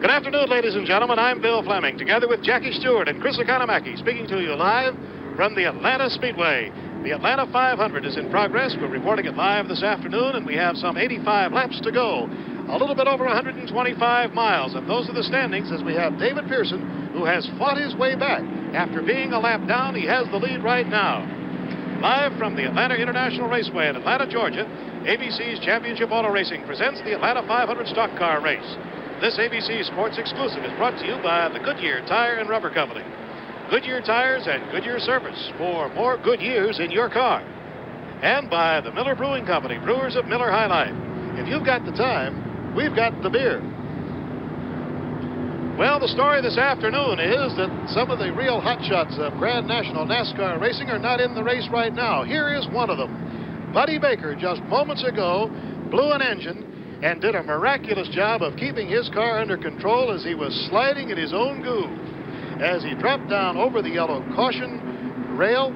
Good afternoon, ladies and gentlemen. I'm Bill Fleming, together with Jackie Stewart and Chris Economaki, speaking to you live from the Atlanta Speedway. The Atlanta 500 is in progress. We're reporting it live this afternoon, and we have some 85 laps to go. A little bit over 125 miles, and those are the standings as we have David Pearson, who has fought his way back. After being a lap down, he has the lead right now. Live from the Atlanta International Raceway in Atlanta, Georgia, ABC's Championship Auto Racing presents the Atlanta 500 stock car race. This ABC Sports exclusive is brought to you by the Goodyear Tire and Rubber Company. Goodyear Tires and Goodyear Service for more good years in your car. And by the Miller Brewing Company, brewers of Miller High Life. If you've got the time, we've got the beer. Well, the story this afternoon is that some of the real hotshots of Grand National NASCAR racing are not in the race right now. Here is one of them. Buddy Baker just moments ago blew an engine and did a miraculous job of keeping his car under control as he was sliding in his own groove. As he dropped down over the yellow caution rail,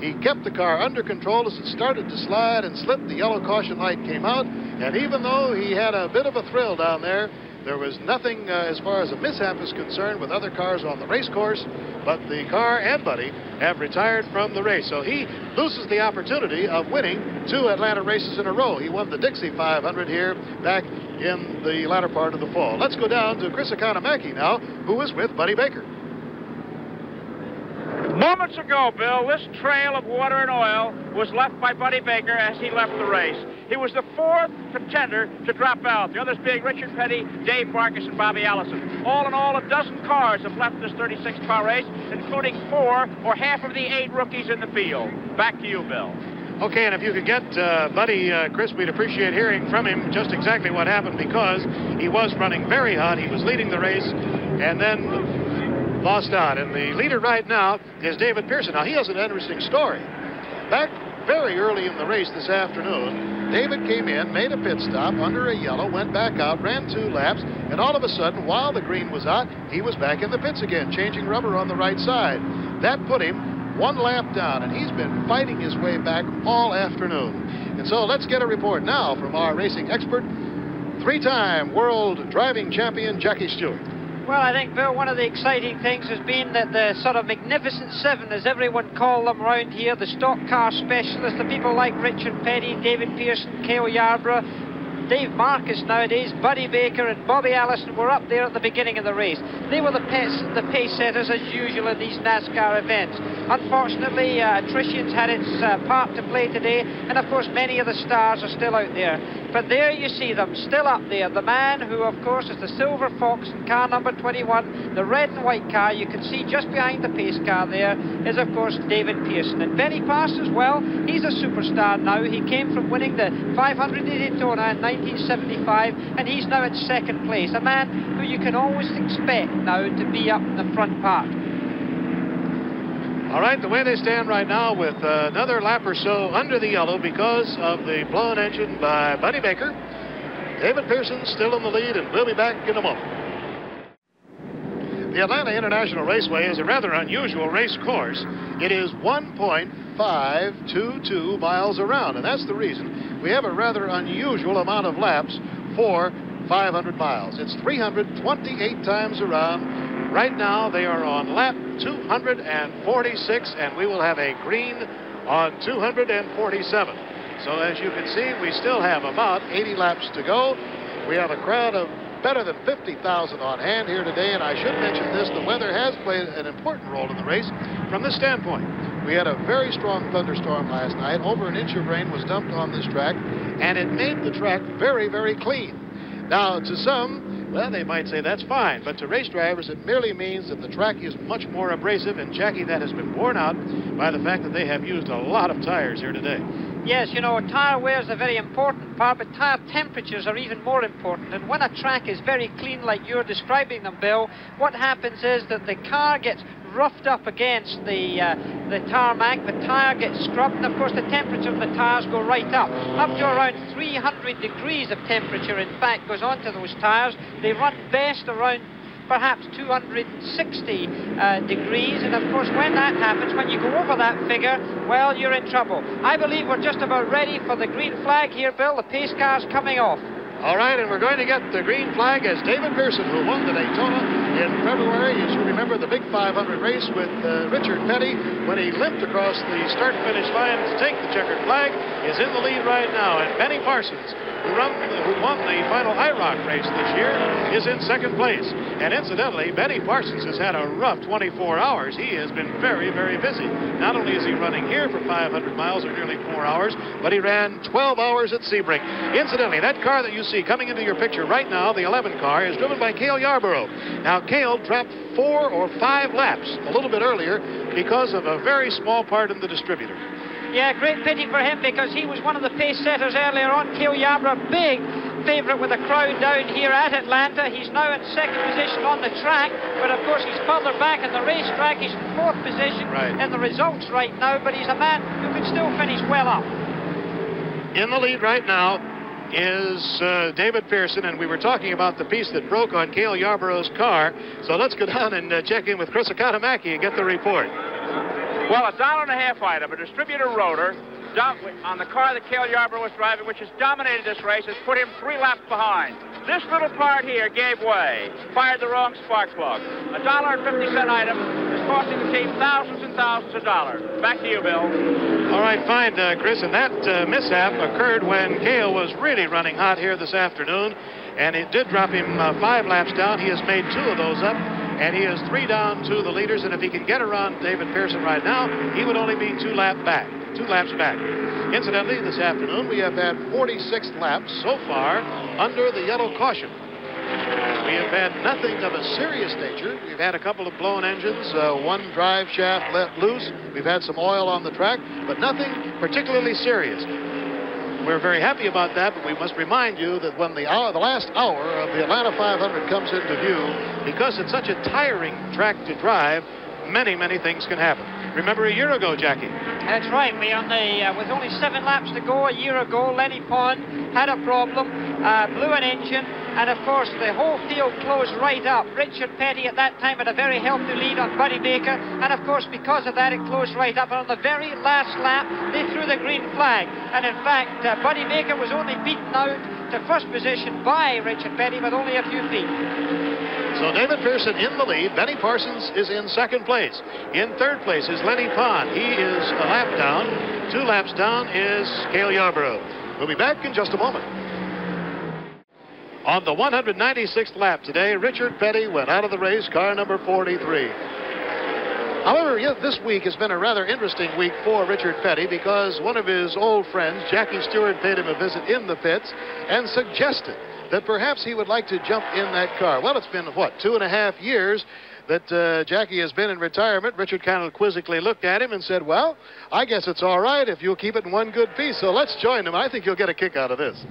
he kept the car under control as it started to slide and slip. The yellow caution light came out, and even though he had a bit of a thrill down there, there was nothing as far as a mishap is concerned with other cars on the race course, but the car and Buddy have retired from the race. So he loses the opportunity of winning two Atlanta races in a row. He won the Dixie 500 here back in the latter part of the fall. Let's go down to Chris Economaki now, who is with Buddy Baker. Moments ago, Bill, this trail of water and oil was left by Buddy Baker as he left the race. He was the fourth contender to drop out, the others being Richard Petty, Dave Marcis, and Bobby Allison. All in all, a dozen cars have left this 36-car race, including four or half of the eight rookies in the field. Back to you, Bill. Okay, and if you could get Buddy, Chris, we'd appreciate hearing from him just exactly what happened, because he was running very hot. He was leading the race, and then lost out. And the leader right now is David Pearson. Now, he has an interesting story. Back very early in the race this afternoon, David came in, made a pit stop under a yellow, went back out, ran two laps, and all of a sudden, while the green was out, he was back in the pits again, changing rubber on the right side. That put him one lap down, and he's been fighting his way back all afternoon. And so let's get a report now from our racing expert, three-time world driving champion Jackie Stewart. Well, I think, Bill, one of the exciting things has been that the sort of Magnificent Seven, as everyone call them around here, the stock car specialists, the people like Richard Petty, David Pearson, Cale Yarborough, Dave Marcis nowadays, Buddy Baker and Bobby Allison were up there at the beginning of the race. They were the pace setters, as usual, in these NASCAR events. Unfortunately, attrition's had its part to play today, and, of course, many of the stars are still out there. But there you see them, still up there. The man who, of course, is the Silver Fox in car number 21, the red and white car. You can see just behind the pace car there is, of course, David Pearson. And Benny Parsons, well, he's a superstar now. He came from winning the 500 in Daytona in 1975, and he's now at second place. A man who you can always expect now to be up in the front part. All right, the way they stand right now with another lap or so under the yellow because of the blown engine by Buddy Baker. David Pearson still in the lead, and we'll be back in a moment. The Atlanta International Raceway is a rather unusual race course. It is 1.522 miles around, and that's the reason we have a rather unusual amount of laps for 500 miles. It's 328 times around. Right now, they are on lap 246, and we will have a green on 247. So as you can see, we still have about 80 laps to go. We have a crowd of better than 50,000 on hand here today, and I should mention this, the weather has played an important role in the race from this standpoint. We had a very strong thunderstorm last night. Over an inch of rain was dumped on this track, and it made the track very, very clean. Now, to some, well, they might say that's fine, but to race drivers, it merely means that the track is much more abrasive, and, Jackie, that has been borne out by the fact that they have used a lot of tires here today. Yes, you know, tire wear is a very important part, but tire temperatures are even more important. And when a track is very clean like you're describing them, Bill, what happens is that the car gets roughed up against the tarmac, the tire gets scrubbed, and of course the temperature of the tires go right up to around 300 degrees of temperature, in fact, goes onto those tires. They run best around perhaps 260 degrees, and of course when that happens, when you go over that figure, well, you're in trouble. I believe we're just about ready for the green flag here, Bill. The pace car's coming off. All right, and we're going to get the green flag as David Pearson, who won the Daytona in February. You should remember the big 500 race with Richard Petty when he limped across the start-finish line to take the checkered flag, is in the lead right now. And Benny Parsons, who won the final IROC race this year, is in second place. And incidentally, Benny Parsons has had a rough 24 hours. He has been very, very busy. Not only is he running here for 500 miles or nearly 4 hours, but he ran 12 hours at Sebring. Incidentally, that car that you see coming into your picture right now, the 11 car, is driven by Cale Yarborough. Now, Cale dropped 4 or 5 laps a little bit earlier because of a very small part in the distributor. Yeah, great pity for him because he was one of the pace setters earlier on. Cale Yarborough, big favorite with the crowd down here at Atlanta. He's now in second position on the track, but of course he's further back in the racetrack. He's in fourth position in the results right now, but he's a man who could still finish well up. In the lead right now is David Pearson, and we were talking about the piece that broke on Cale Yarborough's car, so let's go down and check in with Chris Economaki and get the report. Well, $1.50 item, a distributor rotor on the car that Cale Yarborough was driving, which has dominated this race, has put him 3 laps behind. This little part here gave way, fired the wrwrong spark plug. $1.50 item is costing the team thousands and thousands of dollars. Back to you, Bill. All right, fine, Chris. And that mishap occurred when Cale was really running hot here this afternoon, and it did drop him 5 laps down. He has made 2 of those up, and he is 3 down to the leaders. And if he can get around David Pearson right now, he would only be 2 laps back. Incidentally, this afternoon we have had 46 laps so far under the yellow caution. We have had nothing of a serious nature. We've had a couple of blown engines, one drive shaft let loose. We've had some oil on the track, but nothing particularly serious. We're very happy about that, but we must remind you that when the last hour of the Atlanta 500 comes into view, because it's such a tiring track to drive, many, many things can happen. Remember a year ago, Jackie? That's right. We with only 7 laps to go a year ago, Lennie Pond had a problem, blew an engine, and of course the whole field closed right up. Richard Petty at that time had a very healthy lead on Buddy Baker, and of course because of that it closed right up, and on the very last lap they threw the green flag, and in fact Buddy Baker was only beaten out to first position by Richard Petty with only a few feet. So David Pearson in the lead. Benny Parsons is in second place. In third place is Lennie Pond. He is a lap down. 2 laps down is Cale Yarborough. We'll be back in just a moment. On the 196th lap today, Richard Petty went out of the race, car number 43. However, this week has been a rather interesting week for Richard Petty because one of his old friends, Jackie Stewart, paid him a visit in the pits and suggested that perhaps he would like to jump in that car. Well, it's been, what, 2.5 years that Jackie has been in retirement. Richard kind of quizzically looked at him and said, well, I guess it's all right if you'll keep it in one good piece, so let's join him. I think you'll get a kick out of this.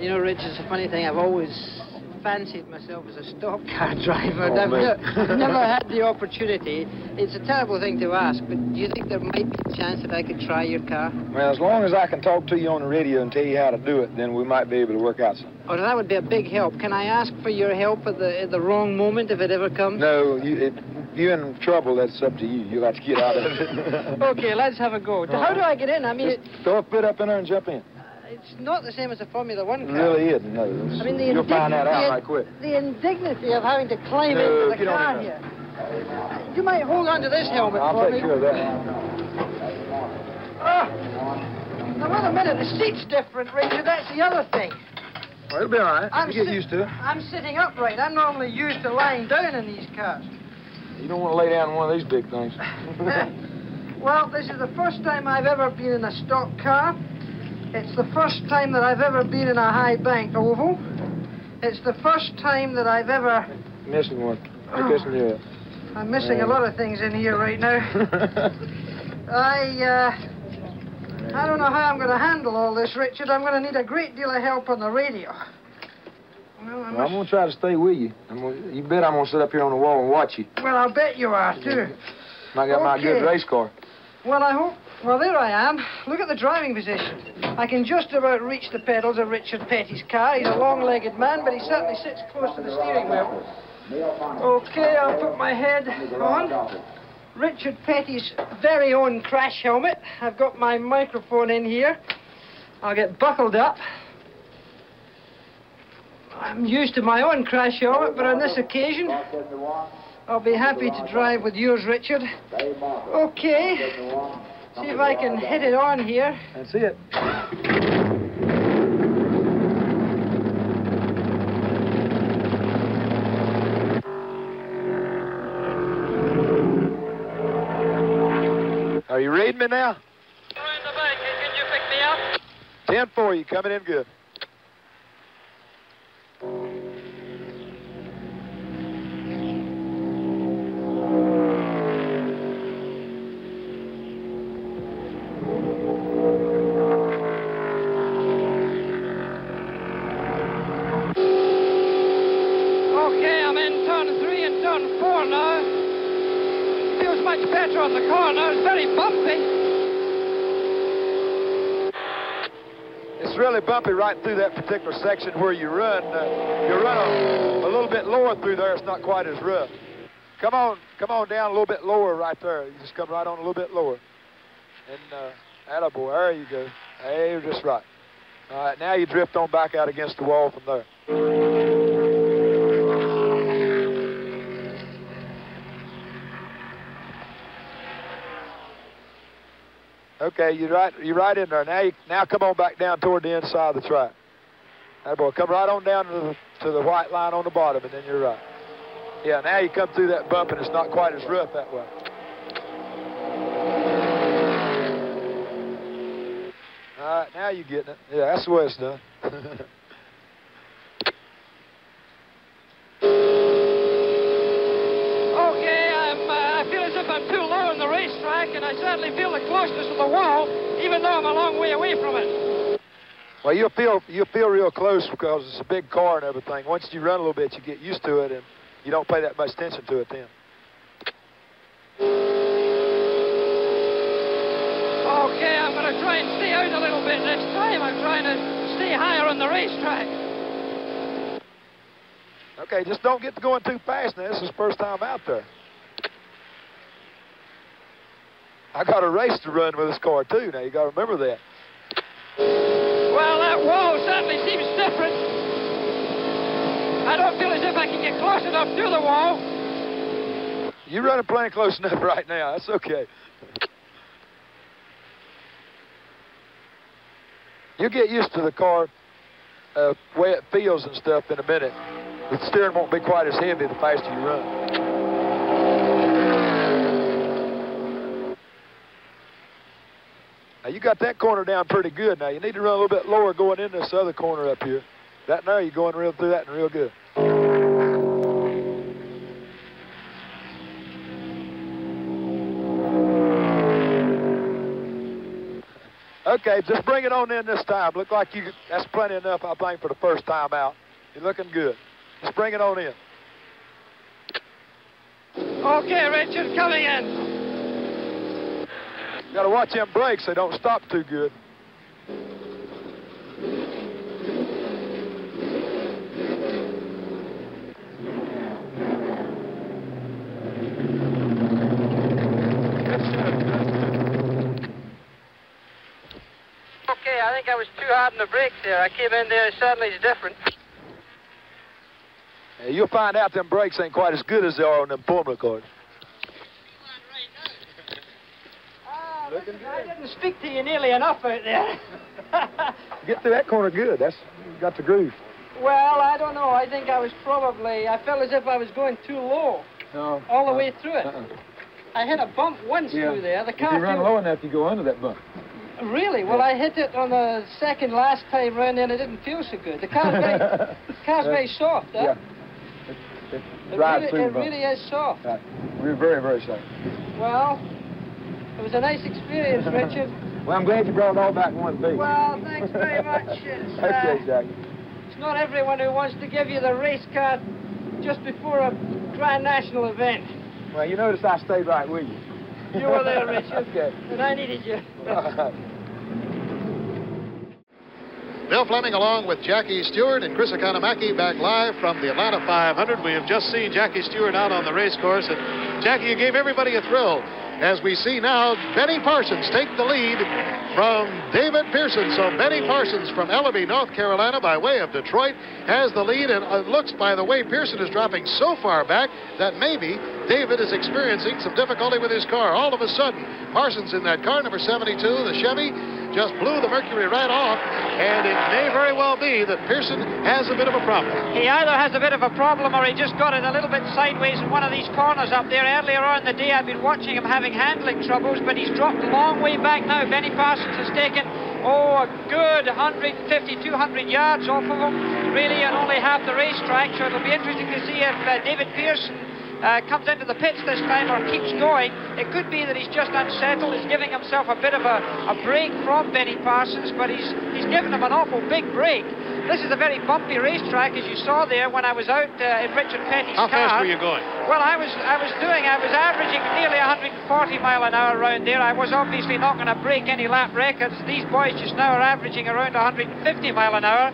You know, Rich, it's a funny thing. I've always fancied myself as a stock car driver. Oh, I've never had the opportunity. It's a terrible thing to ask, but do you think there might be a chance that I could try your car? Well, as long as I can talk to you on the radio and tell you how to do it, then we might be able to work out something. Oh, that would be a big help. Can I ask for your help at the wrong moment if it ever comes? No, if you're in trouble, that's up to you. You'll have to get out of it. Okay, let's have a go. How do I get in? I mean, throw a bit up in there and jump in. It's not the same as a Formula One car. It really isn't, no. I mean, you'll find that out right quick. The indignity of having to climb into the car here. You might hold on to this helmet for me. I'll take care of that. Now, wait a minute. The seat's different, Richard. That's the other thing. Well, it'll be all right. You get used to it. I'm sitting upright. I'm normally used to lying down in these cars. You don't want to lay down in one of these big things. Well, this is the first time I've ever been in a stock car. It's the first time that I've ever been in a high bank oval. It's the first time that I've ever... Missing one. I'm missing a lot of things in here right now. I don't know how I'm going to handle all this, Richard. I'm going to need a great deal of help on the radio. Well, I'm going to try to stay with you. You bet I'm going to sit up here on the wall and watch you. Well, I'll bet you are, too. I got my good race car. Well, I hope... Well, there I am. Look at the driving position. I can just about reach the pedals of Richard Petty's car. He's a long-legged man, but he certainly sits close to the steering wheel. Okay, I'll put my head on. Richard Petty's very own crash helmet. I've got my microphone in here. I'll get buckled up. I'm used to my own crash orbit, but on this occasion, I'll be happy to drive with yours, Richard. Okay. See if I can hit it on here. That's it. Are you reading me now? We're in the bank. Can you pick me up? 10-4, you coming in good. Bumpy right through that particular section where you run a little bit lower through there. It's not quite as rough. Come on down a little bit lower right there. You just come right on a little bit lower. And attaboy, there you go. Hey, you're just right. All right, now you drift on back out against the wall from there. Okay, you're right in there. Now, now come on back down toward the inside of the track. That boy, come right on down to the white line on the bottom, and then you're right. Yeah, now you come through that bump, and it's not quite as rough that way. All right, now you're getting it. Yeah, that's the way it's done. And I certainly feel the closeness of the wall, even though I'm a long way away from it. Well, you'll feel real close because it's a big car and everything. Once you run a little bit, you get used to it, and you don't pay that much attention to it then. Okay, I'm going to try and stay out a little bit next time. I'm trying to stay higher on the racetrack. Okay, just don't get to going too fast now. This is the first time out there. I got a race to run with this car, too. Now, you got to remember that. Well, that wall certainly seems different. I don't feel as if I can get close enough to the wall. You're running plenty close enough right now. That's okay. You'll get used to the car, way it feels and stuff in a minute. The steering won't be quite as heavy the faster you run. Now, you got that corner down pretty good. Now, you need to run a little bit lower going in this other corner up here. That now, you're going real through that and real good. Okay, just bring it on in this time. Look like you, that's plenty enough, I think, for the first time out. You're looking good. Just bring it on in. Okay, Richard, coming in. Got to watch them brakes, they don't stop too good. Okay, I think I was too hard on the brakes there. I came in there, suddenly it's different. Yeah, you'll find out them brakes ain't quite as good as they are on them Formula cars. I didn't speak to you nearly enough out there. Get through that corner good. That's got the groove. Well, I don't know. I think I was probably... I felt as if I was going too low all the way through it. I hit a bump once through there. The car if you run low enough, you go under that bump. Really? Well, I hit it on the second last time round, and it didn't feel so good. The car's very, very soft, huh? Yeah. It really is soft. Right. We're very, very soft. Well... It was a nice experience, Richard. Well, I'm glad you brought it all back in one piece. Well, thanks very much. It's, okay, Jackie. It's not everyone who wants to give you the race card just before a Grand National event. Well, you notice I stayed right with you. You were there, Richard. Okay. And I needed you. Bill Fleming along with Jackie Stewart and Chris Economaki back live from the Atlanta 500. We have just seen Jackie Stewart out on the race course, and Jackie, you gave everybody a thrill. As we see now, Benny Parsons take the lead from David Pearson. So Benny Parsons from Ellaby, North Carolina, by way of Detroit, has the lead. And it looks, by the way, Pearson is dropping so far back that maybe David is experiencing some difficulty with his car. All of a sudden, Parsons in that car, number 72, the Chevy, just blew the Mercury right off. And it may very well be that Pearson has a bit of a problem. He either has a bit of a problem or he just got it a little bit sideways in one of these corners up there. Earlier on in the day, I've been watching him having handling troubles, but he's dropped a long way back now. Benny Parsons has taken, oh, a good 150, 200 yards off of him, really, and only half the racetrack. So it'll be interesting to see if David Pearson comes into the pits this time or keeps going. It could be that he's just unsettled. He's giving himself a bit of a break from Benny Parsons, but he's given him an awful big break. This is a very bumpy racetrack, as you saw there when I was out in Richard Petty's car. How fast were you going? Well, I was averaging nearly 140 mile an hour around there. I was obviously not going to break any lap records. These boys just now are averaging around 150 mile an hour,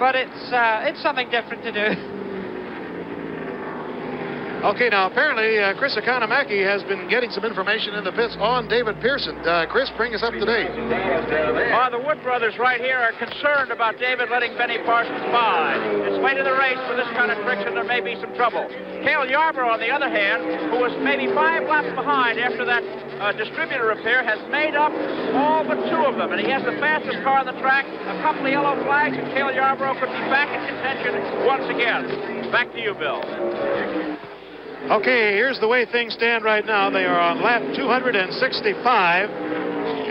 but it's something different to do. Okay, now apparently Chris Economaki has been getting some information in the pits on David Pearson. Chris, bring us up to date. The Wood Brothers right here are concerned about David letting Benny Parsons by. It's late in the race for this kind of friction. There may be some trouble. Cale Yarborough, on the other hand, who was maybe 5 laps behind after that distributor repair, has made up all but 2 of them, and he has the fastest car on the track. A couple of yellow flags, and Cale Yarborough could be back in contention once again. Back to you, Bill. Okay, here's the way things stand right now. They are on lap 265,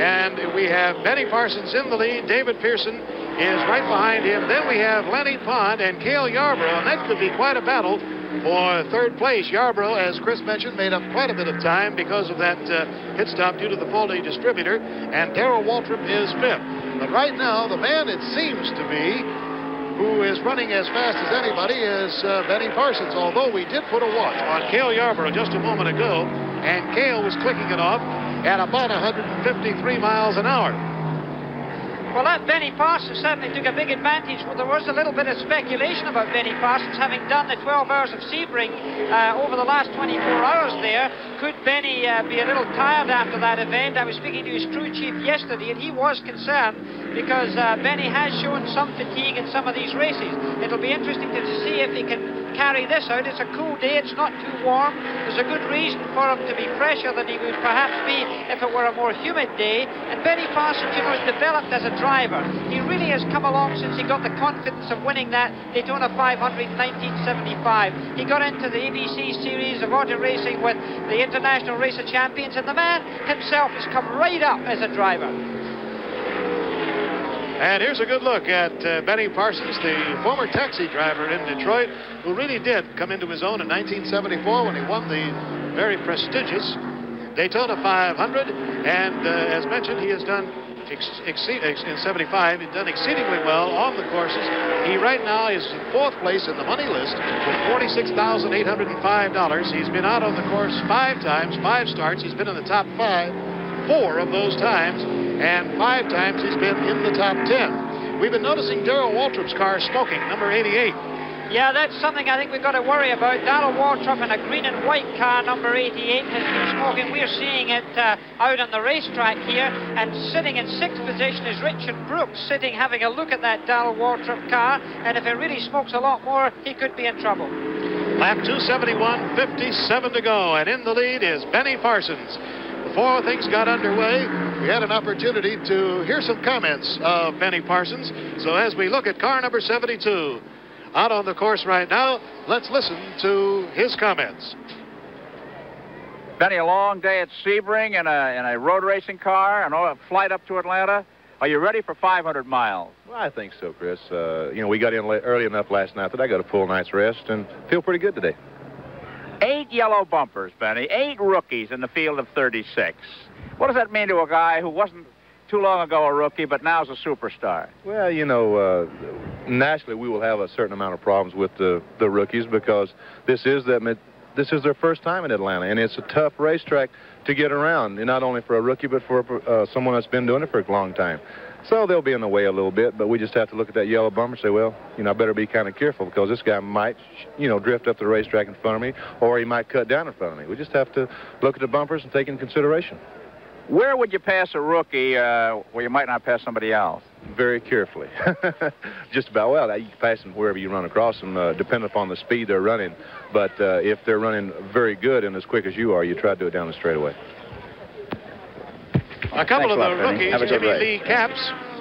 and we have Benny Parsons in the lead. David Pearson is right behind him. Then we have Lennie Pond and Cale Yarborough, and that could be quite a battle for third place. Yarborough, as Chris mentioned, made up quite a bit of time because of that hit stop due to the faulty distributor, and Darrell Waltrip is 5th. But right now, the man, it seems to be, who is running as fast as anybody is Benny Parsons, although we did put a watch on Cale Yarborough just a moment ago, and Cale was clicking it off at about 153 miles an hour. Well, that Benny Parsons certainly took a big advantage. Well, there was a little bit of speculation about Benny Parsons having done the 12 hours of Sebring over the last 24 hours there. Could Benny be a little tired after that event? I was speaking to his crew chief yesterday, and he was concerned because Benny has shown some fatigue in some of these races. It'll be interesting to see if he can carry this out. It's a cool day. It's not too warm. There's a good reason for him to be fresher than he would perhaps be if it were a more humid day. And Benny Parsons, you know, has developed as a driver. He really has come along since he got the confidence of winning that Daytona 500 in 1975. He got into the ABC series of auto racing with the International Race of Champions, and the man himself has come right up as a driver. And here's a good look at Benny Parsons, the former taxi driver in Detroit, who really did come into his own in 1974 when he won the very prestigious Daytona 500. And as mentioned, he has done in 75, he's done exceedingly well on the courses. He right now is in 4th place in the money list with $46,805. He's been out on the course 5 times, 5 starts. He's been in the top 5, 4 of those times, and 5 times he's been in the top 10. We've been noticing Darrell Waltrip's car smoking, number 88. Yeah, that's something I think we've got to worry about. Darrell Waltrip in a green and white car, number 88, has been smoking. We're seeing it out on the racetrack here. And sitting in 6th position is Richard Brooks, sitting having a look at that Darrell Waltrip car. And if it really smokes a lot more, he could be in trouble. Lap 271, 57 to go. And in the lead is Benny Parsons. Before things got underway, we had an opportunity to hear some comments of Benny Parsons. So as we look at car number 72, out on the course right now, let's listen to his comments. Benny, a long day at Sebring in a road racing car and a flight up to Atlanta. Are you ready for 500 miles? Well, I think so, Chris. You know, we got in early enough last night that I got a full night's rest and feel pretty good today. 8 yellow bumpers, Benny. 8 rookies in the field of 36. What does that mean to a guy who wasn't too long ago a rookie, but now's a superstar? Well, you know, nationally we will have a certain amount of problems with the rookies because this is their first time in Atlanta, and it's a tough racetrack to get around, and not only for a rookie but for someone that's been doing it for a long time. So they'll be in the way a little bit, but we just have to look at that yellow bumper and say, well, you know, I better be kind of careful because this guy might, you know, drift up the racetrack in front of me, or he might cut down in front of me. We just have to look at the bumpers and take into consideration. Where would you pass a rookie where you might not pass somebody else? Very carefully. Just about, well, you can pass them wherever you run across them, depending upon the speed they're running. But if they're running very good and as quick as you are, you try to do it down the straightaway. A couple of the rookies, Jimmy Lee Capps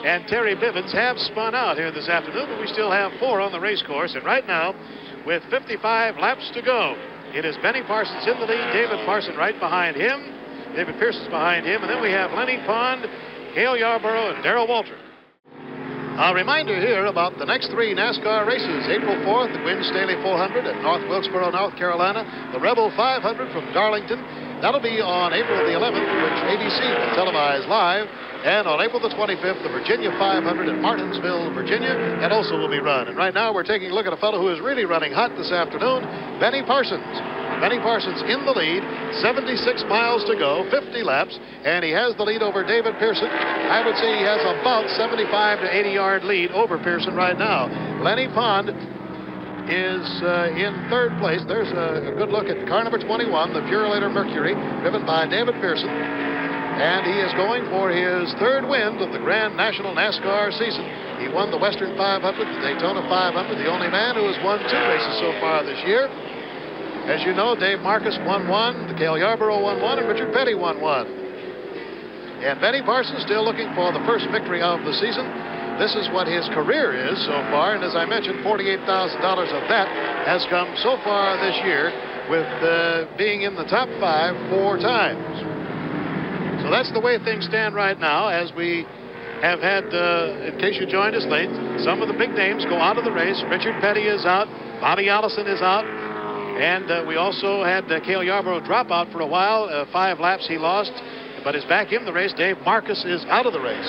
and Terry Bivens, have spun out here this afternoon, but we still have four on the race course. And right now, with 55 laps to go, it is Benny Parsons in the lead, David Parsons right behind him, David Pearson's behind him, and then we have Lennie Pond, Cale Yarborough, and Darrell Waltrip. A reminder here about the next three NASCAR races. April 4th, the Wynn Staley 400 at North Wilkesboro, North Carolina. The Rebel 500 from Darlington. That'll be on April the 11th, which ABC will televise live. And on April the 25th, the Virginia 500 at Martinsville, Virginia, that also will be run. And right now, we're taking a look at a fellow who is really running hot this afternoon, Benny Parsons. Benny Parsons in the lead, 76 miles to go, 50 laps, and he has the lead over David Pearson. I would say he has about 75 to 80-yard lead over Pearson right now. Lennie Pond is in third place. There's a good look at car number 21, the Purolator Mercury, driven by David Pearson, and he is going for his third win of the Grand National NASCAR season. He won the Western 500, the Daytona 500, the only man who has won two races so far this year. As you know, Dave Marcis won one, Cale Yarborough won one, and Richard Petty won one. And Benny Parsons still looking for the first victory of the season. This is what his career is so far, and as I mentioned, $48,000 of that has come so far this year with being in the top five four times. So that's the way things stand right now, as we have had, in case you joined us late, some of the big names go out of the race. Richard Petty is out, Bobby Allison is out, and we also had Cale Yarborough drop out for a while. 5 laps he lost, but is back in the race. Dave Marcis is out of the race.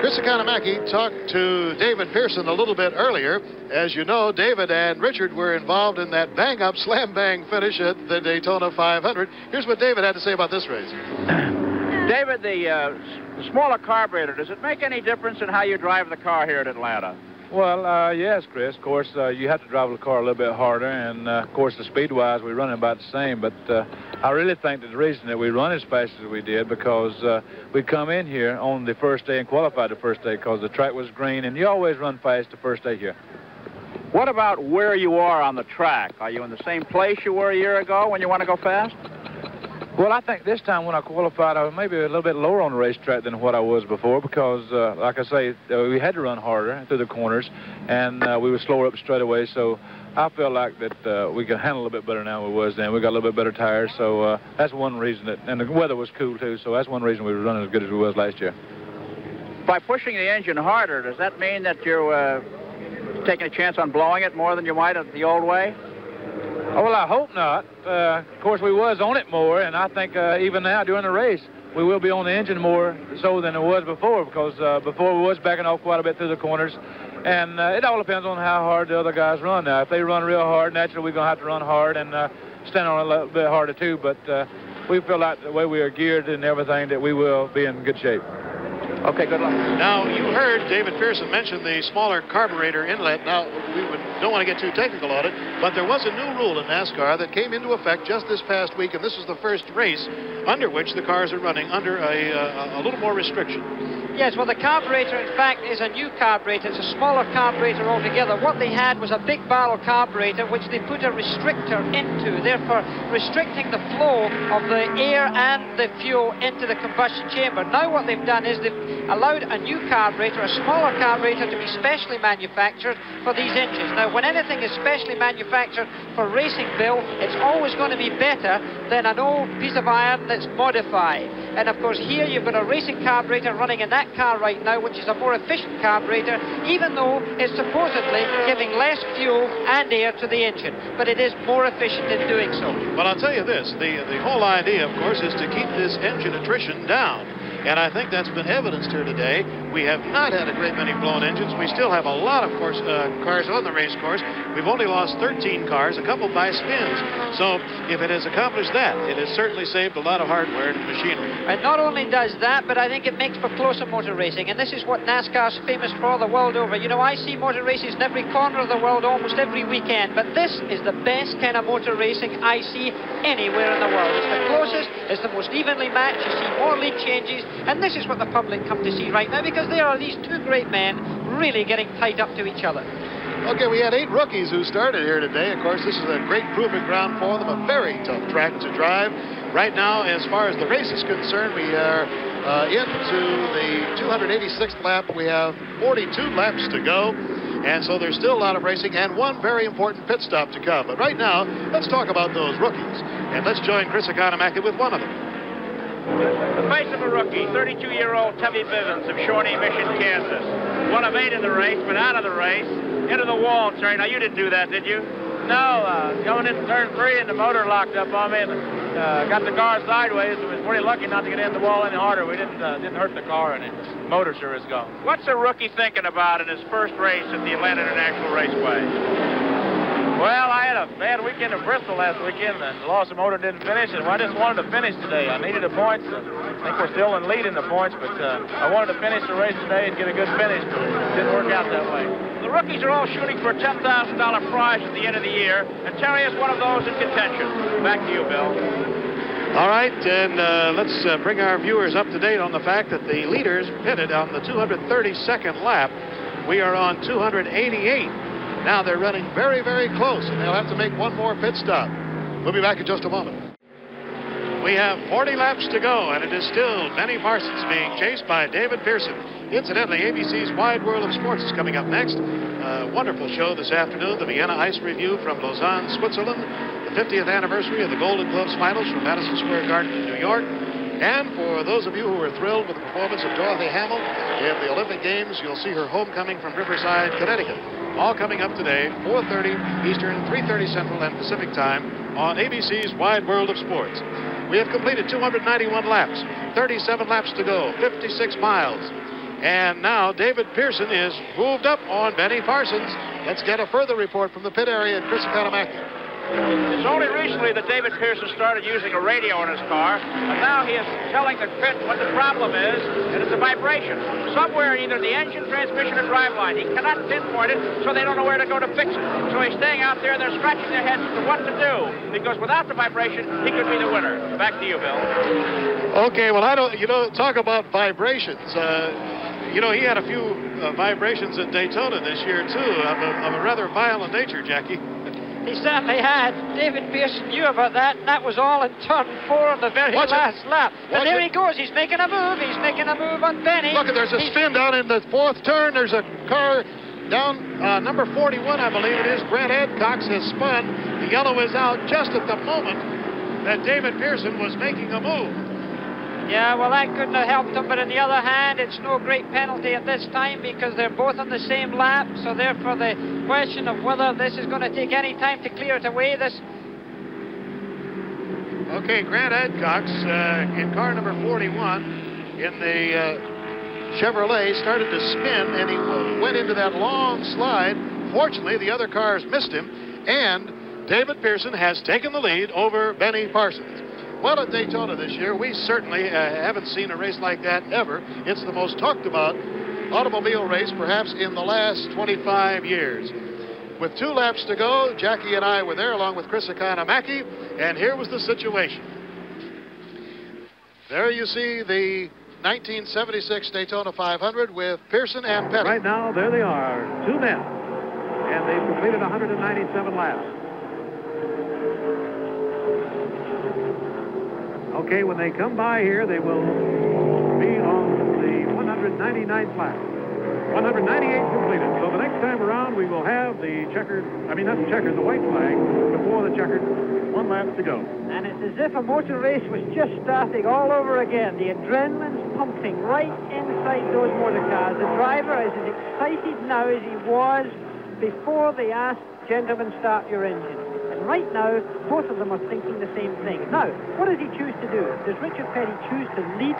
Chris Economaki talked to David Pearson a little bit earlier. As you know, David and Richard were involved in that bang-up, slam-bang finish at the Daytona 500. Here's what David had to say about this race. David, the smaller carburetor, does it make any difference in how you drive the car here at Atlanta? Well, yes, Chris. Of course, you have to drive the car a little bit harder, and, of course, the speed-wise, we run about the same, but I really think that the reason that we run as fast as we did because we come in here on the first day and qualified the first day because the track was green, and you always run fast the first day here. What about where you are on the track? Are you in the same place you were a year ago when you want to go fast? Well, I think this time when I qualified, I was maybe a little bit lower on the racetrack than what I was before because, like I say, we had to run harder through the corners, and we were slower up straightaways. So I feel like that we can handle a little bit better now than we was then. We got a little bit better tires, so that's one reason. And the weather was cool, too, so that's one reason we were running as good as we was last year. By pushing the engine harder, does that mean that you're taking a chance on blowing it more than you might the old way? Oh, well, I hope not. Of course, we was on it more, and I think even now during the race, we will be on the engine more so than it was before, because before we was backing off quite a bit through the corners, and it all depends on how hard the other guys run. Now, if they run real hard, naturally we're going to have to run hard and stand on a little bit harder too, but we feel like the way we are geared and everything that we will be in good shape. Okay, good luck. Now, you heard David Pearson mention the smaller carburetor inlet. Now, don't want to get too technical on it, but there was a new rule in NASCAR that came into effect just this past week, and this is the first race under which the cars are running under a little more restriction. Yes, well, the carburetor, in fact, is a new carburetor. It's a smaller carburetor altogether. What they had was a big barrel carburetor, which they put a restrictor into, therefore restricting the flow of the air and the fuel into the combustion chamber. Now what they've done is they've allowed a new carburetor, a smaller carburetor, to be specially manufactured for these engines. Now, when anything is specially manufactured for racing, Bill, it's always going to be better than an old piece of iron that's modified. And, of course, here you've got a racing carburetor running in that car right now, which is a more efficient carburetor, even though it's supposedly giving less fuel and air to the engine. But it is more efficient in doing so. Well, I'll tell you this. The whole idea, of course, is to keep this engine attrition down. And I think that's been evidenced here today. We have not had a great many blown engines. We still have a lot of cars on the race course. We've only lost 13 cars, a couple by spins. So if it has accomplished that, it has certainly saved a lot of hardware and machinery. And not only does that, but I think it makes for closer motor racing, and this is what NASCAR's famous for the world over. You know, I see motor races in every corner of the world almost every weekend, but this is the best kind of motor racing I see anywhere in the world. It's the closest, it's the most evenly matched, you see more lead changes, and this is what the public come to see right now, because there are these two great men really getting tied up to each other. Okay, we had 8 rookies who started here today. Of course, this is a great proving ground for them, a very tough track to drive. Right now, as far as the race is concerned, we are into the 286th lap. We have 42 laps to go, and so there's still a lot of racing and one very important pit stop to come. But right now, let's talk about those rookies, and let's join Chris Economaki with one of them. The face of a rookie, 32-year-old Tubby Bivens of Shawnee Mission, Kansas. One of 8 in the race, but out of the race, into the wall turn. Now, you didn't do that, did you? No, going into turn 3, and the motor locked up on me, and got the car sideways. I was pretty lucky not to get in the wall any harder. We didn't hurt the car, and the motor sure is gone. What's a rookie thinking about in his first race at the Atlanta International Raceway? Well, I had a bad weekend in Bristol last weekend and lost the motor, didn't finish, and I just wanted to finish today. I needed the points. I think we're still in lead in the points, but I wanted to finish the race today and get a good finish, but it didn't work out that way. The rookies are all shooting for a $10,000 prize at the end of the year, and Terry is one of those in contention. Back to you, Bill. All right, and let's bring our viewers up to date on the fact that the leaders pitted on the 232nd lap. We are on 288. Now they're running very, very close, and they'll have to make one more pit stop. We'll be back in just a moment. We have 40 laps to go, and it is still Benny Parsons being chased by David Pearson. Incidentally, ABC's Wide World of Sports is coming up next. A wonderful show this afternoon, the Vienna Ice Review from Lausanne, Switzerland, the 50th anniversary of the Golden Gloves finals from Madison Square Garden in New York. And for those of you who are thrilled with the performance of Dorothy Hamill in the Olympic Games, you'll see her homecoming from Riverside, Connecticut. All coming up today, 4:30 Eastern, 3:30 Central, and Pacific Time on ABC's Wide World of Sports. We have completed 291 laps, 37 laps to go, 56 miles. And now David Pearson is moved up on Benny Parsons. Let's get a further report from the pit area and Chris Economaki. It's only recently that David Pearson started using a radio in his car, and now he is telling the pit what the problem is, and it's a vibration. Somewhere in either the engine, transmission, or driveline. He cannot pinpoint it, so they don't know where to go to fix it. So he's staying out there, and they're scratching their heads as to what to do, because without the vibration, he could be the winner. Back to you, Bill. Okay, well, I don't, you know, talk about vibrations. You know, he had a few vibrations at Daytona this year, too, of a rather violent nature, Jackie. He certainly had. David Pearson knew about that, and that was all in turn 4 on the very last lap. And there he goes. He's making a move. He's making a move on Benny. Look, there's a spin down in the 4th turn. There's a car down, number 41, I believe it is. Grant Adcox has spun. The yellow is out just at the moment that David Pearson was making a move. Yeah, well, that couldn't have helped them, but on the other hand, it's no great penalty at this time because they're both on the same lap, so therefore the question of whether this is going to take any time to clear it away, this... Okay, Grant Adcox in car number 41 in the Chevrolet started to spin, and he went into that long slide. Fortunately, the other cars missed him, and David Pearson has taken the lead over Benny Parsons. Well, at Daytona this year, we certainly haven't seen a race like that ever. It's the most talked about automobile race perhaps in the last 25 years. With 2 laps to go, Jackie and I were there along with Chris Economaki, and here was the situation. There you see the 1976 Daytona 500 with Pearson and Petty. Right now, there they are, 2 men, and they've completed 197 laps. Okay, when they come by here, they will be on the 199th lap. 198 completed. So the next time around, we will have the checkered, I mean, not the checkered, the white flag before the checkered. 1 lap to go. And it's as if a motor race was just starting all over again. The adrenaline's pumping right inside those motor cars. The driver is as excited now as he was before they asked, gentlemen, start your engine. Right now, both of them are thinking the same thing. Now, what does he choose to do? Does Richard Petty choose to lead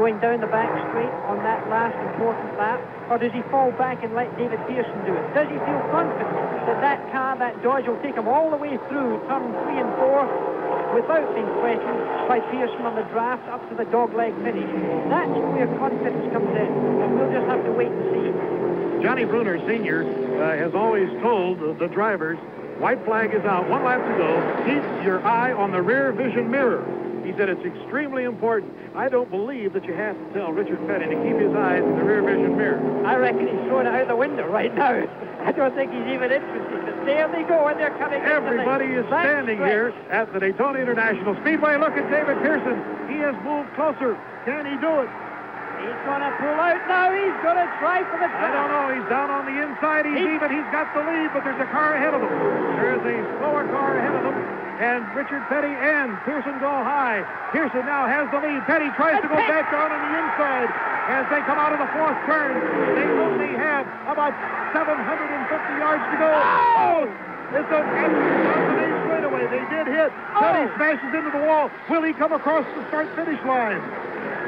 going down the back straight on that last important lap? Or does he fall back and let David Pearson do it? Does he feel confident that that car how that Dodge will take him all the way through turn 3 and 4 without being questioned by Pearson on the draft up to the dogleg finish. That's where confidence comes in, and we'll just have to wait and see. Johnny Bruner Sr. Has always told the drivers, white flag is out, one lap to go, keep your eye on the rear vision mirror. He said it's extremely important. I don't believe that you have to tell Richard Petty to keep his eyes in the rear vision mirror. I reckon he's throwing it out the window right now. I don't think he's even interested. But there they go, and they're coming. Everybody is standing here at the Daytona International Speedway. Look at David Pearson. He has moved closer. Can he do it? He's going to pull out now. He's going to try for the top. I don't know. He's down on the inside. He's even. He's got the lead, but there's a car ahead of him. There's a slower car ahead of him. And Richard Petty and Pearson go high. Pearson now has the lead. Petty tries to go back down on the inside. As they come out of the fourth turn, they only have about 750 yards to go. Oh! It's an absolute straightaway. They did hit. Petty smashes into the wall. Will he come across the start-finish line?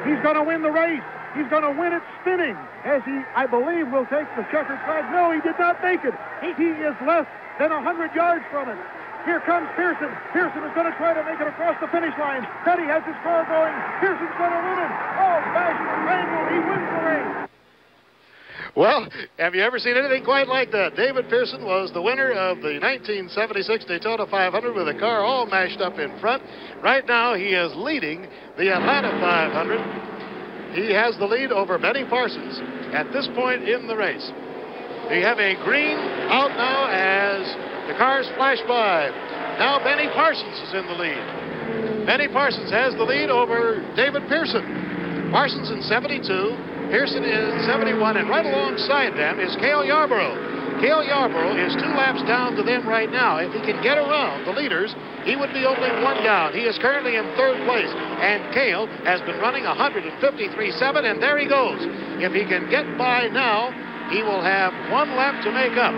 He's going to win the race. He's going to win it spinning, as he, I believe, will take the checkered flag. No, he did not make it. He is less than 100 yards from it. Here comes Pearson. Pearson is going to try to make it across the finish line. Petty has his car going. Pearson's going to win it. Oh, fashion angle. He wins the race. Well, have you ever seen anything quite like that? David Pearson was the winner of the 1976 Daytona 500 with a car all mashed up in front. Right now, he is leading the Atlanta 500. He has the lead over Benny Parsons at this point in the race. We have a green out now as the cars flash by. Now Benny Parsons is in the lead. Benny Parsons has the lead over David Pearson. Parsons in 72, Pearson in 71, and right alongside them is Cale Yarborough. Cale Yarborough is 2 laps down to them right now. If he can get around the leaders, he would be only 1 down. He is currently in 3rd place, and Cale has been running 153.7, and there he goes. If he can get by now, he will have 1 lap to make up.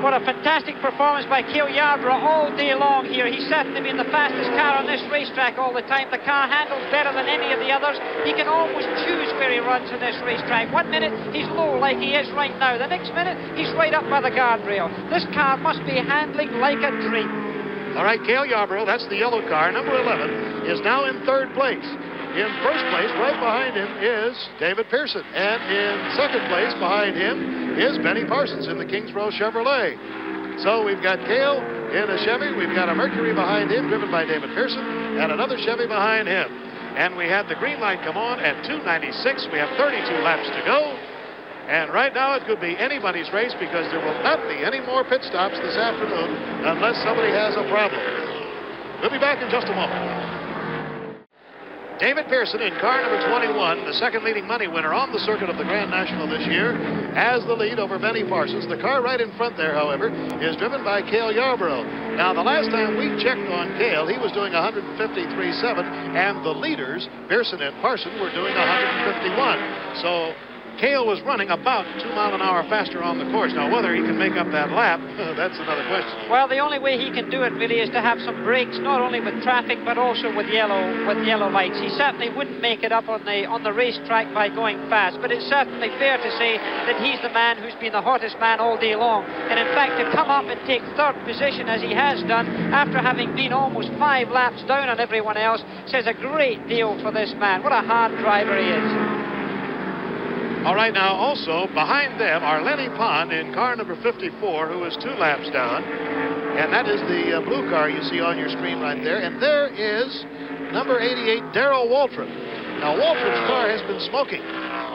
What a fantastic performance by Cale Yarborough all day long here. He's certainly been the fastest car on this racetrack all the time. The car handles better than any of the others. He can always choose where he runs on this racetrack. 1 minute, he's low like he is right now. The next minute, he's right up by the guardrail. This car must be handling like a dream. All right, Cale Yarborough, that's the yellow car. Number 11 is now in 3rd place. In 1st place, right behind him, is David Pearson. And in 2nd place, behind him, is Benny Parsons in the Kings Row Chevrolet. So we've got Cale in a Chevy. We've got a Mercury behind him, driven by David Pearson, and another Chevy behind him. And we had the green light come on at 2:96. We have 32 laps to go. And right now, it could be anybody's race, because there will not be any more pit stops this afternoon unless somebody has a problem. We'll be back in just a moment. David Pearson in car number 21, the 2nd leading money winner on the circuit of the Grand National this year, has the lead over Benny Parsons. The car right in front there, however, is driven by Cale Yarborough. Now, the last time we checked on Cale, he was doing 153.7, and the leaders, Pearson and Parsons, were doing 151. So Cale was running about 2 mile an hour faster on the course. Now, whether he can make up that lap, that's another question. Well, the only way he can do it really is to have some breaks, not only with traffic but also with yellow lights. He certainly wouldn't make it up on the racetrack by going fast, but it's certainly fair to say that he's the man who's been the hottest man all day long. And in fact, to come up and take 3rd position as he has done after having been almost 5 laps down on everyone else says a great deal for this man. What a hard driver he is. All right, now also behind them are Lennie Pond in car number 54, who is 2 laps down. And that is the blue car you see on your screen right there. And there is number 88, Darrell Waltrip. Now, Waltrip's car has been smoking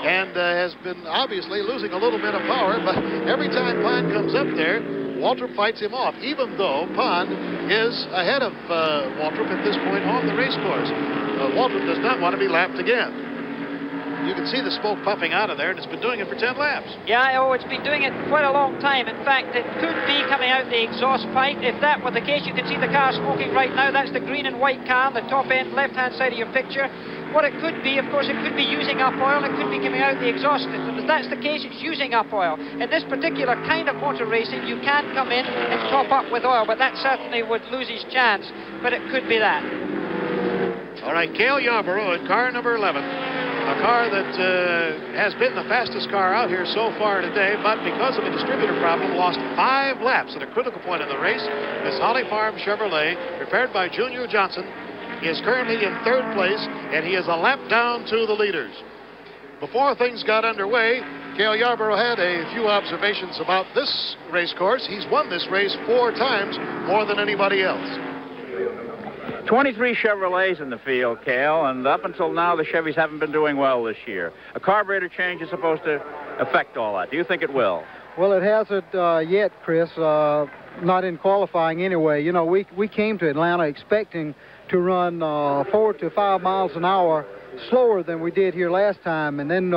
and has been obviously losing a little bit of power. But every time Pond comes up there, Waltrip fights him off, even though Pond is ahead of Waltrip at this point on the race course. Waltrip does not want to be lapped again. You can see the smoke puffing out of there, and it's been doing it for 10 laps. Yeah, oh, it's been doing it quite a long time. In fact, it could be coming out the exhaust pipe. If that were the case, you can see the car smoking right now. That's the green and white car, the top end, left-hand side of your picture. What it could be, of course, it could be using up oil. It could be giving out the exhaust system. If that's the case, it's using up oil. In this particular kind of motor racing, you can come in and top up with oil, but that certainly would lose his chance. But it could be that. All right, Cale Yarborough in car number 11. A car that has been the fastest car out here so far today, but because of a distributor problem, lost 5 laps at a critical point in the race. This Holly Farm Chevrolet, prepared by Junior Johnson, is currently in 3rd place, and he is a lap down to the leaders. Before things got underway, Cale Yarborough had a few observations about this race course. He's won this race 4 times, more than anybody else. 23 Chevrolets in the field, Cale, and up until now the Chevys haven't been doing well this year. A carburetor change is supposed to affect all that. Do you think it will? Well, it hasn't yet, Chris. Not in qualifying anyway. You know, we came to Atlanta expecting to run 4 to 5 miles an hour slower than we did here last time, and then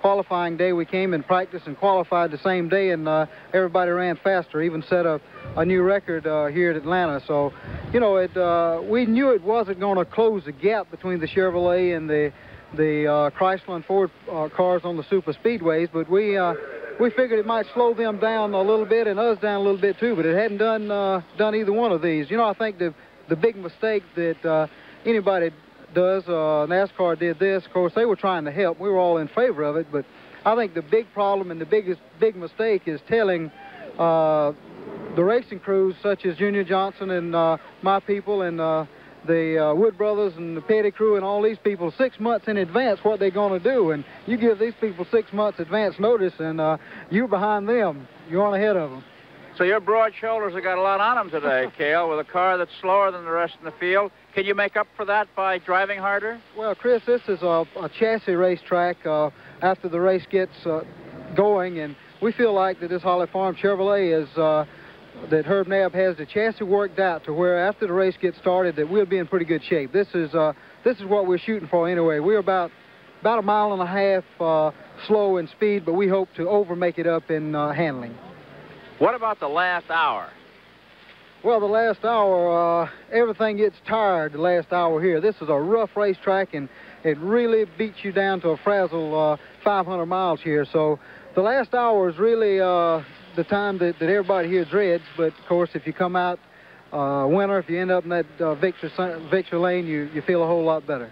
qualifying day we came and practiced and qualified the same day, and everybody ran faster, even set a new record here at Atlanta. So, you know, we knew it wasn't going to close the gap between the Chevrolet and the Chrysler and Ford cars on the super speedways, but we figured it might slow them down a little bit and us down a little bit too, but it hadn't done either one of these. You know, I think the big mistake that anybody does, NASCAR did this. Of course, they were trying to help. We were all in favor of it, but I think the big problem and the big mistake is telling the racing crews, such as Junior Johnson and my people and the Wood Brothers and the Petty crew and all these people 6 months in advance what they're going to do. And you give these people 6 months advance notice, and you're behind them. You're on ahead of them. So your broad shoulders have got a lot on them today, Cale, with a car that's slower than the rest in the field. Can you make up for that by driving harder? Well, Chris, this is a chassis racetrack after the race gets going, and we feel like that this Holly Farm Chevrolet is, that Herb Nabb has the chassis worked out to where after the race gets started that we'll be in pretty good shape. This is what we're shooting for anyway. We're about a mile and a half slow in speed, but we hope to make it up in handling. What about the last hour? Well, the last hour, everything gets tired the last hour here. This is a rough racetrack, and it really beats you down to a frazzle 500 miles here. So the last hour is really the time that everybody here dreads. But, of course, if you come out winner, if you end up in that victory lane, you feel a whole lot better.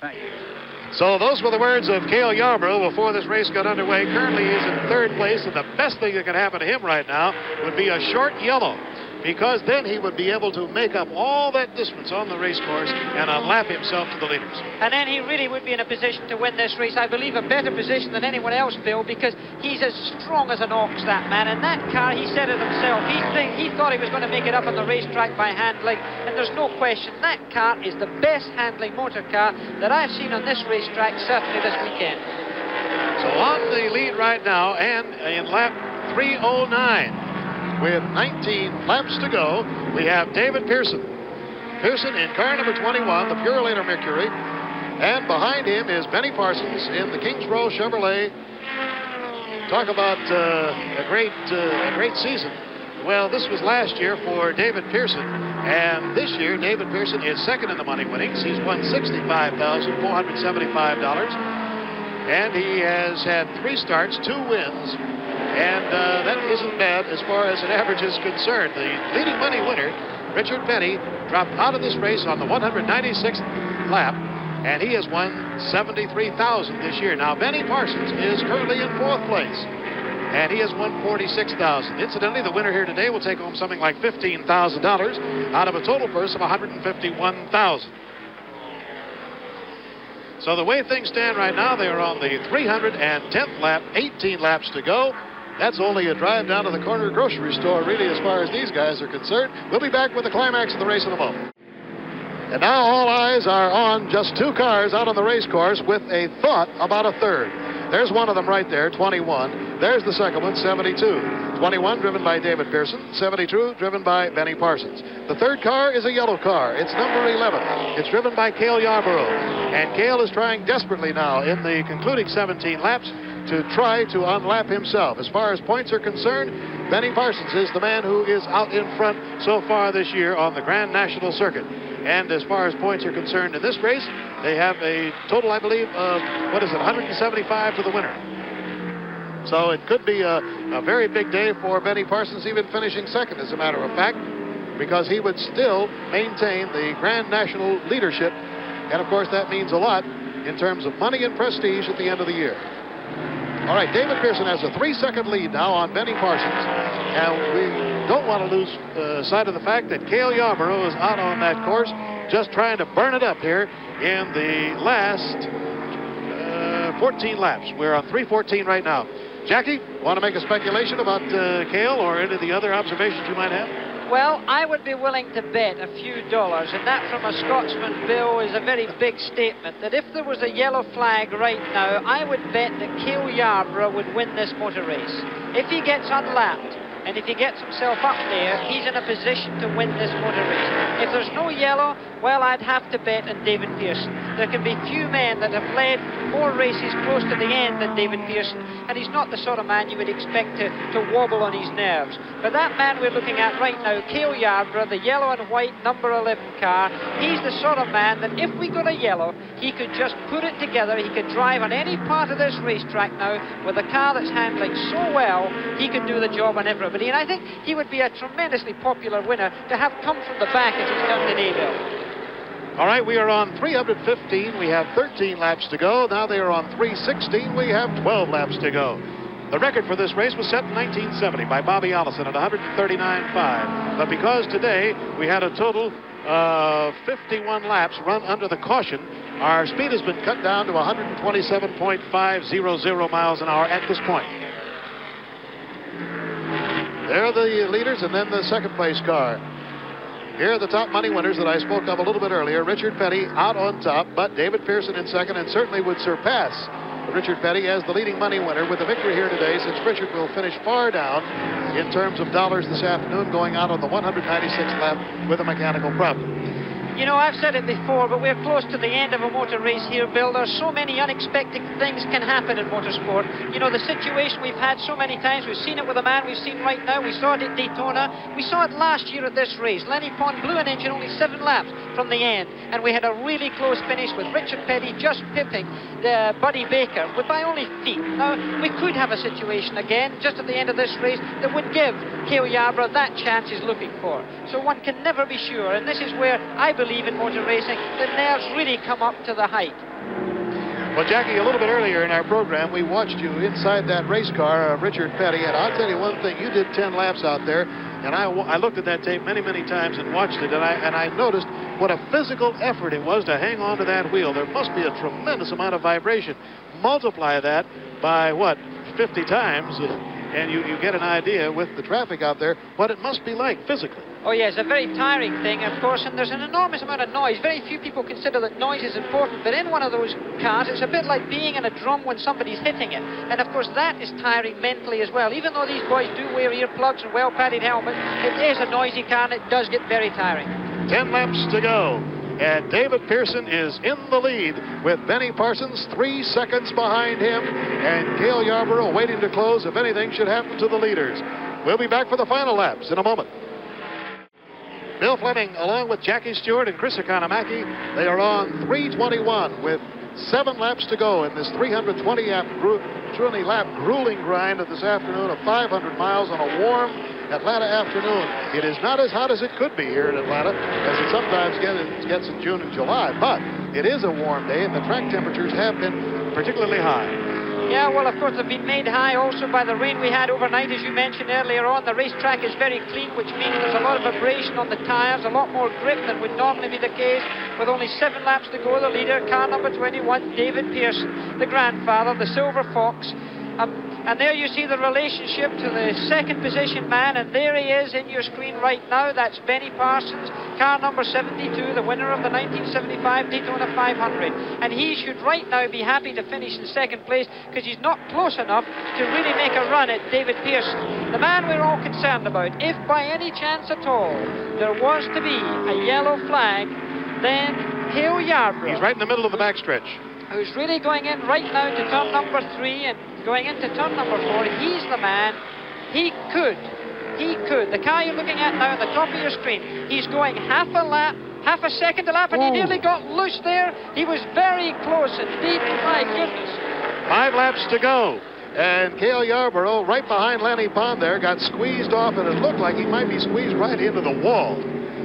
Thank you. So those were the words of Cale Yarborough before this race got underway. Currently he's in 3rd place, and the best thing that could happen to him right now would be a short yellow, because then he would be able to make up all that distance on the race course and unlap himself to the leaders. And then he really would be in a position to win this race. I believe a better position than anyone else, Bill, because he's as strong as an ox, that man. And that car, he said it himself, he thought he was going to make it up on the racetrack by handling, and there's no question that car is the best handling motor car that I've seen on this racetrack, certainly this weekend. So on the lead right now, and in lap 309, with 19 laps to go, we have David Pearson. Pearson in car number 21, the Purolator Mercury. And behind him is Benny Parsons in the Kings Row Chevrolet. Talk about a great season. Well, this was last year for David Pearson, and this year David Pearson is 2nd in the money winnings. He's won $65,475, and he has had 3 starts, 2 wins. And that isn't bad as far as an average is concerned. The leading money winner, Richard Petty, dropped out of this race on the 196th lap, and he has won $73,000 this year. Now, Benny Parsons is currently in 4th place, and he has won $46,000. Incidentally, the winner here today will take home something like $15,000 out of a total purse of $151,000. So the way things stand right now, they are on the 310th lap, 18 laps to go. That's only a drive down to the corner grocery store, really, as far as these guys are concerned. We'll be back with the climax of the race in a moment. And now all eyes are on just 2 cars out on the race course with a thought about a 3rd. There's one of them right there, 21. There's the second one, 72. 21 driven by David Pearson, 72 driven by Benny Parsons. The 3rd car is a yellow car. It's number 11. It's driven by Cale Yarborough. And Cale is trying desperately now in the concluding 17 laps to try to unlap himself. As far as points are concerned, Benny Parsons is the man who is out in front so far this year on the Grand National circuit. And as far as points are concerned in this race, they have a total, I believe, of, what is it, 175 to the winner. So it could be a very big day for Benny Parsons, even finishing 2nd, as a matter of fact, because he would still maintain the Grand National leadership. And, of course, that means a lot in terms of money and prestige at the end of the year. All right, David Pearson has a 3-second lead now on Benny Parsons. And we don't want to lose sight of the fact that Cale Yarborough is out on that course, just trying to burn it up here in the last 14 laps. We're on 3:14 right now. Jackie, want to make a speculation about Cale or any of the other observations you might have? Well, I would be willing to bet a few dollars, and that from a Scotsman, Bill, is a very big statement, that if there was a yellow flag right now, I would bet that Cale Yarborough would win this motor race. If he gets unlapped, and if he gets himself up there, he's in a position to win this motor race. If there's no yellow, well, I'd have to bet on David Pearson. There can be few men that have led more races close to the end than David Pearson, and he's not the sort of man you would expect to wobble on his nerves. But that man we're looking at right now, Cale Yarborough, the yellow and white number 11 car, he's the sort of man that if we got a yellow, he could just put it together. He could drive on any part of this racetrack now with a car that's handling so well, he could do the job on everybody. And I think he would be a tremendously popular winner to have come from the back as he's done today, Bill. All right, we are on 315. We have 13 laps to go. Now they are on 316. We have 12 laps to go. The record for this race was set in 1970 by Bobby Allison at 139.5. But because today we had a total of 51 laps run under the caution, our speed has been cut down to 127.500 miles an hour at this point. They're the leaders, and then the second place car. Here are the top money winners that I spoke of a little bit earlier. Richard Petty out on top, but David Pearson in second, and certainly would surpass Richard Petty as the leading money winner with a victory here today, since Richard will finish far down in terms of dollars this afternoon, going out on the 196th lap with a mechanical problem. You know, I've said it before, but we're close to the end of a motor race here, Bill. There's so many unexpected things can happen in motorsport. You know, the situation we've had so many times. We've seen it with a man we've seen right now. We saw it at Daytona. We saw it last year at this race. Lennie Pond blew an engine only 7 laps from the end, and we had a really close finish with Richard Petty just pipping the Buddy Baker by only feet. Now, we could have a situation again just at the end of this race that would give Cale Yarborough that chance he's looking for. So one can never be sure, and this is where I believe in motor racing, the nerves really come up to the height. Well, Jackie, a little bit earlier in our program, we watched you inside that race car, Richard Petty, and I'll tell you one thing, you did 10 laps out there, and I looked at that tape many, many times and watched it, and I noticed what a physical effort it was to hang on to that wheel. There must be a tremendous amount of vibration. Multiply that by, what, 50 times, and you get an idea with the traffic out there what it must be like physically. Oh yes, a very tiring thing, of course, and there's an enormous amount of noise. Very few people consider that noise is important, but in one of those cars, it's a bit like being in a drum when somebody's hitting it. And of course, that is tiring mentally as well. Even though these boys do wear earplugs and well-padded helmets, it is a noisy car, and it does get very tiring. 10 laps to go, and David Pearson is in the lead with Benny Parsons 3 seconds behind him, and Cale Yarborough waiting to close if anything should happen to the leaders. We'll be back for the final laps in a moment. Bill Fleming, along with Jackie Stewart and Chris Economaki, they are on 3:21 with 7 laps to go in this 320-lap grueling grind of this afternoon of 500 miles on a warm Atlanta afternoon. It is not as hot as it could be here in Atlanta, as it sometimes gets in June and July, but it is a warm day, and the track temperatures have been particularly high. Yeah, well, of course, they've been made high also by the rain we had overnight, as you mentioned earlier on. The racetrack is very clean, which means there's a lot of abrasion on the tires, a lot more grip than would normally be the case. With only 7 laps to go, the leader, car number 21, David Pearson, the grandfather, the Silver Fox. And there you see the relationship to the second position man, and there he is in your screen right now. That's Benny Parsons, car number 72, the winner of the 1975 Daytona 500. And he should right now be happy to finish in second place, because he's not close enough to really make a run at David Pearson, the man we're all concerned about. If by any chance at all there was to be a yellow flag, then Cale Yarborough, he's right in the middle of the backstretch, who's really going in right now to turn number 3 and going into turn number 4, he's the man. He could. The car you're looking at now on the top of your screen, he's going half a lap, half a second a lap, and he nearly got loose there. He was very close indeed, my goodness. 5 laps to go, and Cale Yarborough right behind Lennie Pond there got squeezed off, and it looked like he might be squeezed right into the wall.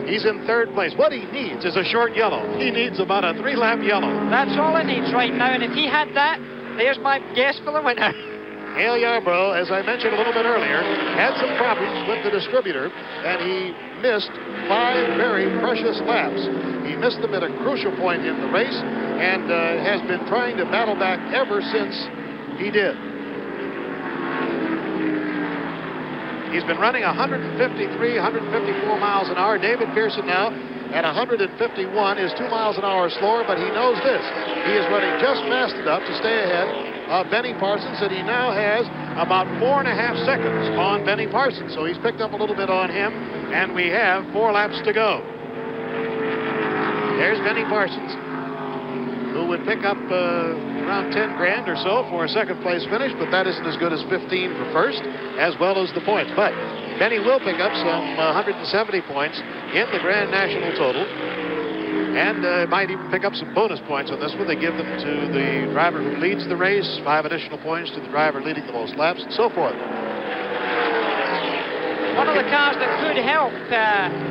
He's in third place. What he needs is a short yellow. He needs about a three-lap yellow. That's all he needs right now, and if he had that, there's my guess for the winner. Cale Yarborough, as I mentioned a little bit earlier, had some problems with the distributor, and he missed 5 very precious laps. He missed them at a crucial point in the race and has been trying to battle back ever since he did. He's been running 153, 154 miles an hour. David Pearson now at 151 is 2 miles an hour slower, but he knows this. He is running just fast enough to stay ahead of Benny Parsons, and he now has about 4.5 seconds on Benny Parsons. So he's picked up a little bit on him, and we have 4 laps to go. There's Benny Parsons, who would pick up around 10 grand or so for a second place finish, but that isn't as good as 15 for first, as well as the points. But Benny will pick up some 170 points in the Grand National total, and might even pick up some bonus points on this one. They give them to the driver who leads the race, 5 additional points to the driver leading the most laps, and so forth. One of the cars that could help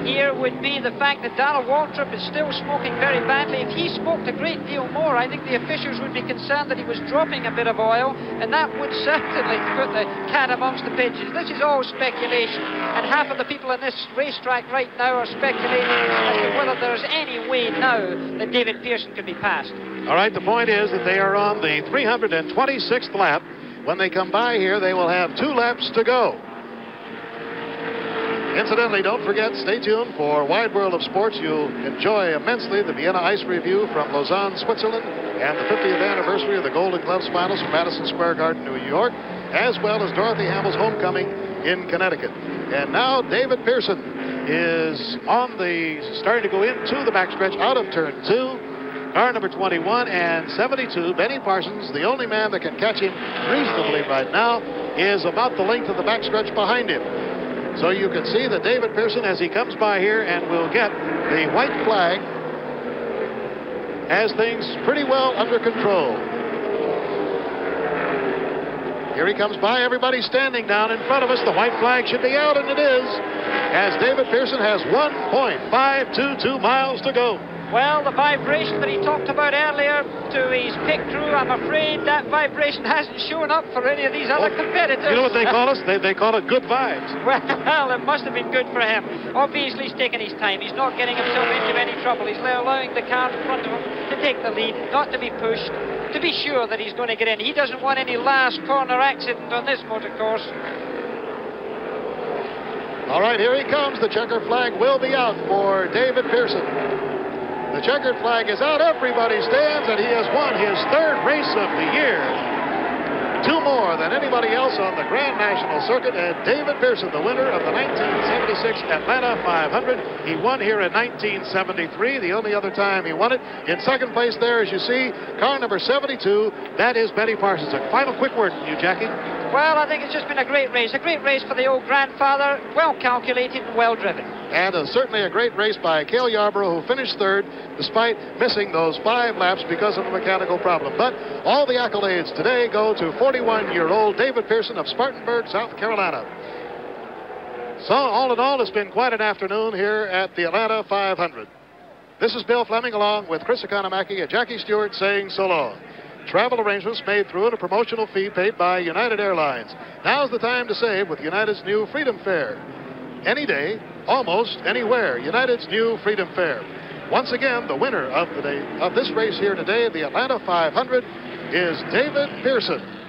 here would be the fact that Darrell Waltrip is still smoking very badly. If he smoked a great deal more, I think the officials would be concerned that he was dropping a bit of oil, and that would certainly put the cat amongst the pigeons. This is all speculation, and half of the people in this racetrack right now are speculating as to whether there is any way now that David Pearson could be passed. All right, the point is that they are on the 326th lap. When they come by here, they will have 2 laps to go. Incidentally, don't forget, stay tuned for Wide World of Sports. You'll enjoy immensely the Vienna Ice Review from Lausanne, Switzerland, and the 50th anniversary of the Golden Gloves Finals from Madison Square Garden, New York, as well as Dorothy Hamill's homecoming in Connecticut. And now David Pearson is on the, starting to go into the backstretch out of turn 2. Car number 21 and 72, Benny Parsons, the only man that can catch him reasonably right now, is about the length of the backstretch behind him. So you can see that David Pearson, as he comes by here, and will get the white flag, has things pretty well under control. Here he comes by. Everybody's standing down in front of us. The white flag should be out, and it is, as David Pearson has 1.522 miles to go. Well, the vibration that he talked about earlier to his pit crew, I'm afraid that vibration hasn't shown up for any of these other competitors. You know what they call us? They call it good vibes. Well, it must have been good for him. Obviously, he's taking his time. He's not getting himself into any trouble. He's allowing the car in front of him to take the lead, not to be pushed, to be sure that he's going to get in. He doesn't want any last corner accident on this motor course. All right, here he comes. The checker flag will be out for David Pearson. The checkered flag is out, everybody stands, and he has won his 3rd race of the year. 2 more than anybody else on the Grand National circuit, and David Pearson, the winner of the 1976 Atlanta 500. He won here in 1973, the only other time he won it. In second place there, as you see, car number 72, that is Benny Parsons. A final quick word from you, Jackie. Well, I think it's just been a great race for the old grandfather, well calculated and well driven. And certainly a great race by Cale Yarborough, who finished 3rd despite missing those 5 laps because of a mechanical problem. But all the accolades today go to 41-year-old David Pearson of Spartanburg, South Carolina. So all in all, it's been quite an afternoon here at the Atlanta 500. This is Bill Fleming along with Chris Economaki and Jackie Stewart saying so long. Travel arrangements made through a promotional fee paid by United Airlines. Now's the time to save with United's new Freedom Fare. Any day, almost anywhere. United's new Freedom Fare. Once again, the winner of this race here today, the Atlanta 500, is David Pearson.